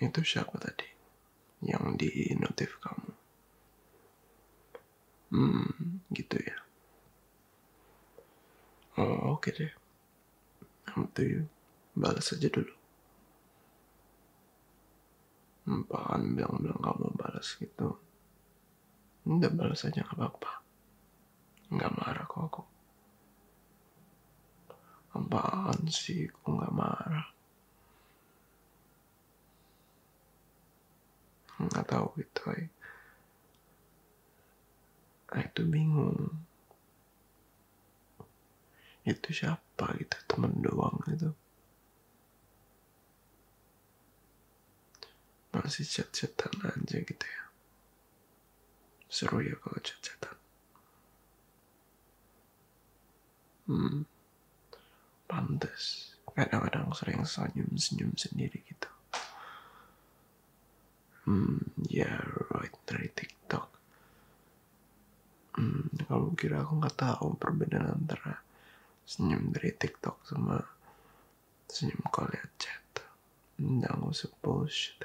Itu siapa tadi yang di notif kamu? Gitu ya. Oh, oke deh. Nanti balas aja dulu. Apaan bilang-bilang kamu balas gitu? Nggak balas aja, nggak apa-apa. Nggak marah kok aku. Apaan sih, aku nggak marah. Nggak tahu gitu, aku itu bingung. Itu siapa gitu, temen doang gitu. Masih chat-chatan aja gitu ya. Seru ya kalau chat-chatan. Pantes. Kadang-kadang sering senyum-senyum sendiri gitu. Yeah right, dari TikTok. Kalau kira aku nggak tahu perbedaan antara senyum dari TikTok sama senyum kalau lihat chat. Nggak usah bullshit.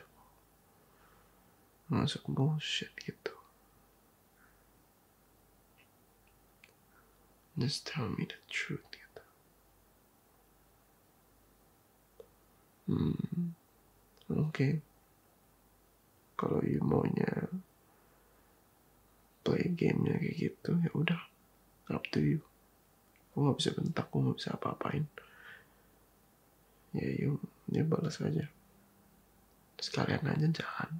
Nggak usah bullshit gitu. Just tell me the truth gitu. Okay. Kalau you maunya play gamenya kayak gitu, ya udah, up to you. Aku nggak bisa bentak, aku nggak bisa apa-apain. Ya you balas aja. Sekalian aja jangan.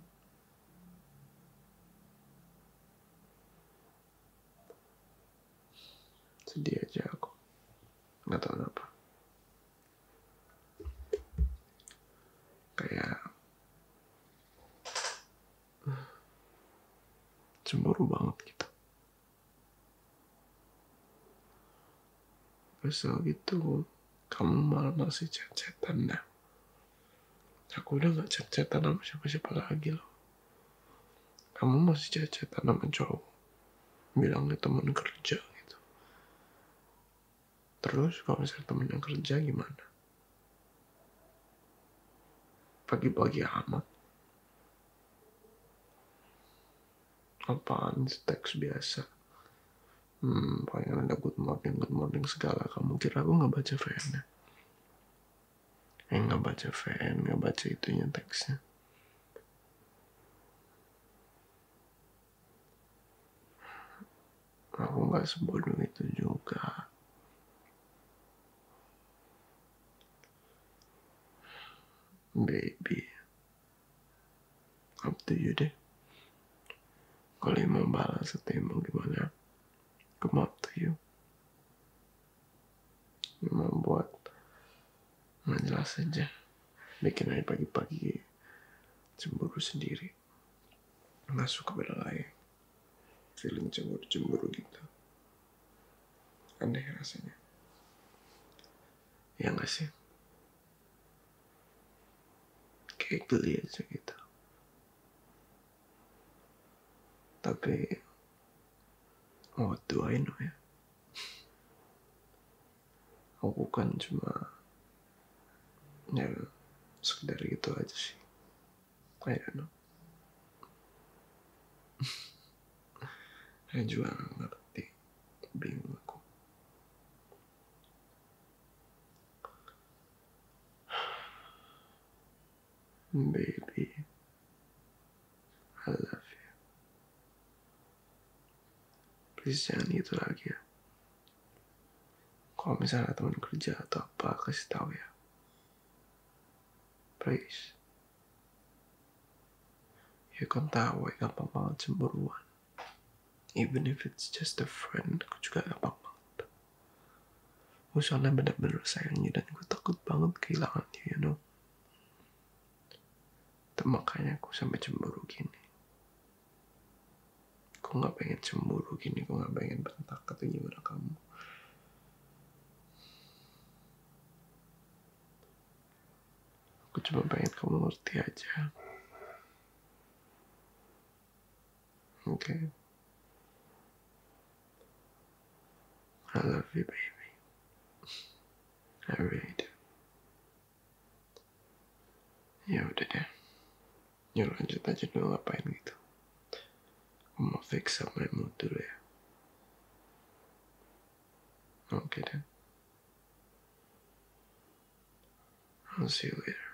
Sedih aja aku, nggak tahu kenapa. Kayak cemburu banget gitu. Besok gitu kamu malah masih chat-chatan dah. Aku udah nggak chat-chatan sama siapa-siapa lagi loh. Kamu masih chat-chatan sama cowok, bilangnya teman kerja. Terus kalau misalnya temen yang kerja gimana? Pagi-pagi amat. Apaan sih teks biasa? Paling ada good morning segala. Kamu kira aku nggak baca VN-nya? Nggak baca VN, nggak baca itunya teksnya. Aku nggak sebodoh itu juga. Baby, up to you deh. Kalau mau balas atau mau gimana, come up to you. Mau buat nggak jelas aja, bikin hari pagi-pagi cemburu sendiri. Nggak suka berlay, feeling cemburu-cemburu gitu. Aneh rasanya. Ya nggak sih? Kayak geli aja gitu. Tapi what do I know ya? Aku kan cuma ya sekedar gitu aja sih. I don't know. Aku juga gak ngerti. Bingung aku. Baby, I love you. Please jangan gitu lagi ya. Kalau misalnya teman kerja atau apa, kasih tahu ya. Please. You kan tahu ya, gampang banget cemburuan. Even if it's just a friend, aku juga gampang banget. Aku soalnya bener-bener sayangnya dan aku takut banget kehilangannya, you know. Makanya aku sampai cemburu gini. Aku nggak pengen cemburu gini, aku nggak pengen bentak atau gimana kamu. Aku cuma pengen kamu ngerti aja. Okay. I love you, baby. I really do. Ya udah deh. Ya lanjut aja dulu ngapain gitu. Mau fix up my mood dulu ya. Oke deh. I'll see you later.